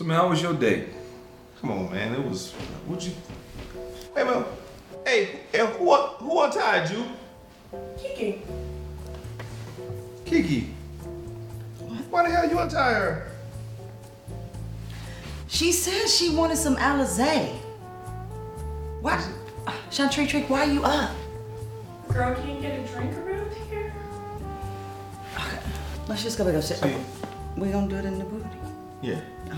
So, man, how was your day? Come on, man. It was. What'd you? Hey, man. Hey, who untied you? Kiki. Kiki. What? Why the hell you untie her? She said she wanted some Alizé. Why? Chantree Trick, why you up? Girl, can you get a drink around here? Okay. Let's just go back upstairs. Okay. We're gonna do it in the booty. Yeah. Okay.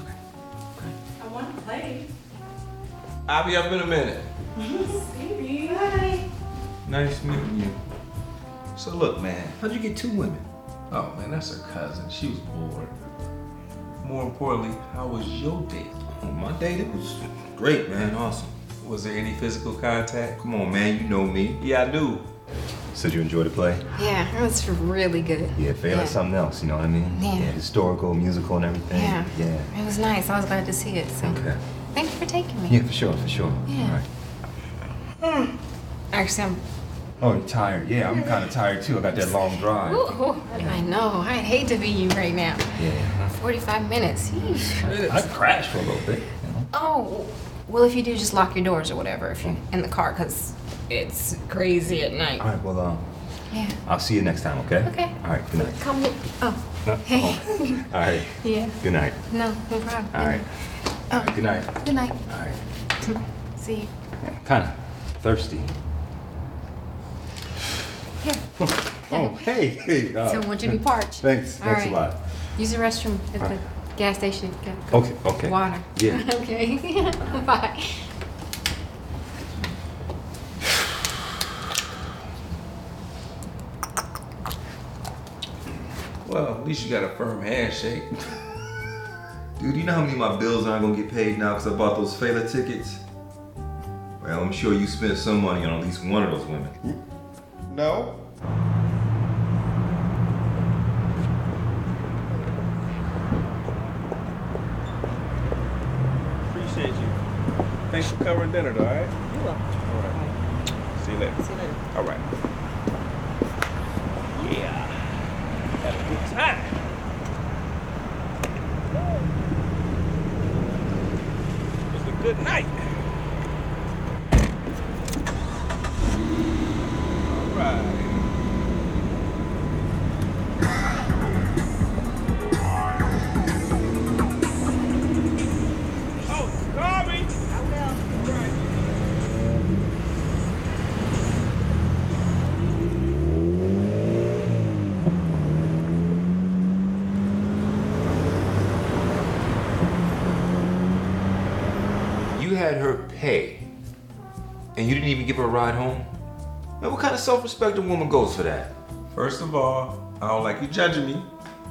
I wanna play. I'll be up in a minute. Baby. Bye. Nice meeting you. So look, man, how'd you get two women? Oh man, that's her cousin. She was bored. More importantly, how was your date? Oh, my date, it was great, man. Awesome. Was there any physical contact? Come on, man, you know me. Yeah, I do. So did you enjoy the play? Yeah, it was really good. Yeah, failing something else, you know what I mean? Yeah. Historical, musical, and everything. Yeah. It was nice. I was glad to see it. So. Okay. Thank you for taking me. Yeah, for sure. Yeah. All right. Actually, Oh, you're tired. Yeah, I'm kind of tired too. I got that long drive. Ooh, I know. I'd hate to be you right now. Yeah. 45 minutes. Yeesh. I'd crash for a little bit. You know? Oh, well, if you do, just lock your doors or whatever if you're in the car, because it's crazy at night. All right, well, I'll see you next time, okay? Okay. All right, good night. Come with. Oh, hey. Oh. All right. Yeah. Good night. No problem. All right. Oh. All right. Good night. Good night. All right. See you. Yeah, kind of thirsty. Here. Oh, hey. So I want you to be parched. Thanks. Thanks a lot. Use the restroom at the gas station. Okay. Water. Yeah. Okay. Bye. Well, at least you got a firm handshake. Dude, you know how many of my bills aren't gonna get paid now because I bought those Fela tickets? Well, I'm sure you spent some money on at least one of those women. No. Appreciate you. Thanks for covering dinner, though, all right? You're welcome. All right. See you later. All right. Yeah. Have a good time. It was a good night. Had her pay, and you didn't even give her a ride home? Man, what kind of self-respecting woman goes for that? First of all, I don't like you judging me.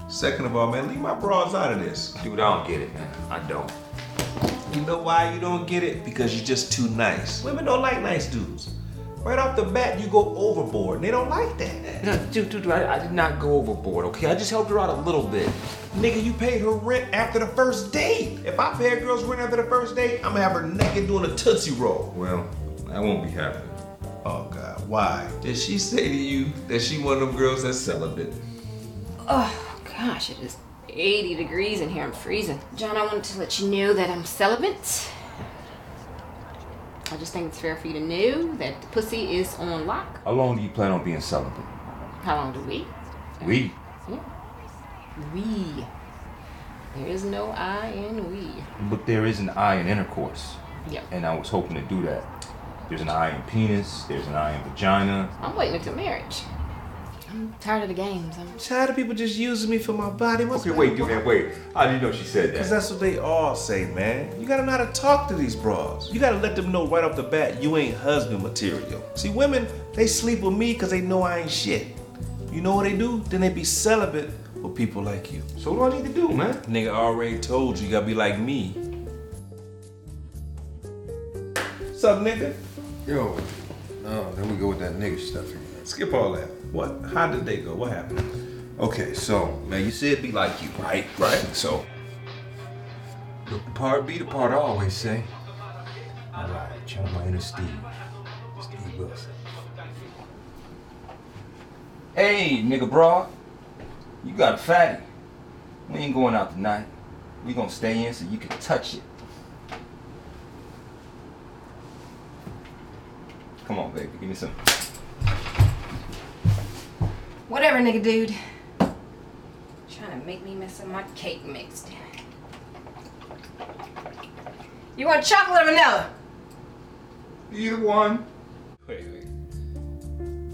Second of all, man, leave my bras out of this. Dude, I don't get it, man. I don't. You know why you don't get it? Because you're just too nice. Women don't like nice dudes. Right off the bat, you go overboard, and they don't like that. No, dude, I did not go overboard, okay? I just helped her out a little bit. Nigga, you paid her rent after the first date. If I pay a girl's rent after the first date, I'm gonna have her naked doing a Tootsie Roll. Well, that won't be happening. Oh, God, why? Did she say to you that she one of them girls that's celibate? Oh, gosh, it is 80 degrees in here. I'm freezing. John, I wanted to let you know that I'm celibate. I just think it's fair for you to know that the pussy is on lock. How long do you plan on being celibate? How long do we? We? Yeah. We. There is no I in we. But there is an I in intercourse. Yeah. And I was hoping to do that. There's an I in penis. There's an I in vagina. I'm waiting until marriage. I'm tired of the games. I'm tired of people just using me for my body. Wait. How do you know she said that? Because that's what they all say, man. You gotta know how to talk to these bras. You gotta let them know right off the bat you ain't husband material. See, women, they sleep with me because they know I ain't shit. You know what they do? Then they be celibate with people like you. So what do I need to do, man? Nigga, I already told you, you gotta be like me. What's up, nigga? Yo, no, then we go with that nigga stuff again. Skip all that. What? How did they go? What happened? Okay, so, man, you said be like you, right? Right? So, the part be the part I always say. All right, show my inner Steve Wilson. Hey, nigga bra, you got a fatty. We ain't going out tonight. You're going to stay in so you can touch it. Come on, baby. Give me some. Whatever, nigga dude. Trying to make me mess up my cake mix. You want chocolate or vanilla? Either one. Wait.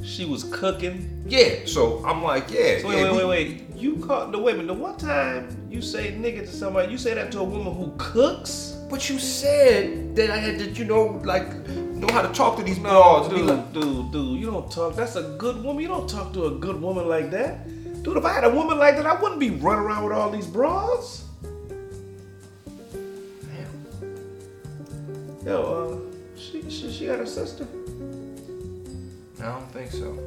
She was cooking? Yeah, so I'm like, yeah. So wait. You caught the women. The one time you say nigga to somebody, you say that to a woman who cooks? But you said that I had to, you know, like, know how to talk to these men. Oh, dude, you don't talk. That's a good woman. You don't talk to a good woman like that. Dude, if I had a woman like that, I wouldn't be running around with all these bras. Damn. Yo, she got a sister? I don't think so.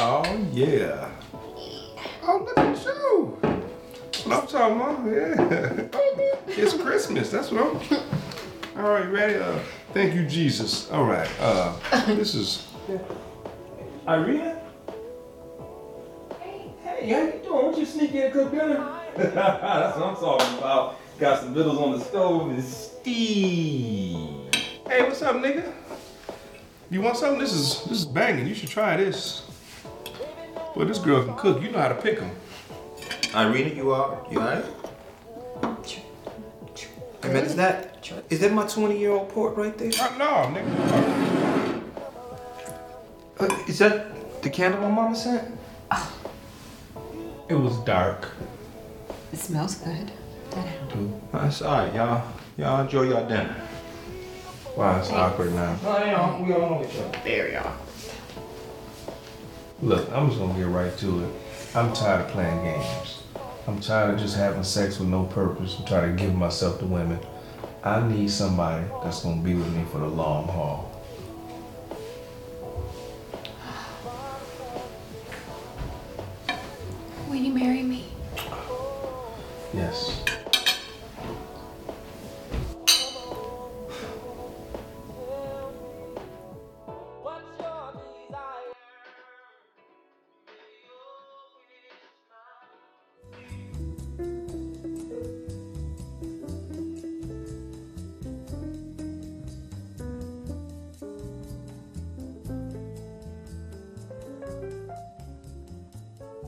Oh, yeah. Oh, look at you. That's what I'm talking about. Yeah. It's Christmas. That's what I'm... All right, ready? Thank you, Jesus. All right. This is... Irina? Hey, how you doing? Why don't you sneak in and cook dinner? That's what I'm talking about. Got some vittles on the stove and Steve. Hey, what's up, nigga? You want something? This is banging. You should try this. Boy, this girl can cook. You know how to pick them. Irina, you all right? Hey, man, is that my 20-year-old port right there? No, nigga. Is that the candle my mama sent? It was dark. It smells good. That's all right, y'all. Y'all enjoy y'all dinner. Wow, it's awkward now. No, we all know each other. There y'all. Look, I'm just gonna get right to it. I'm tired of playing games. I'm tired of just having sex with no purpose. I'm tired of giving myself to women. I need somebody that's gonna be with me for the long haul.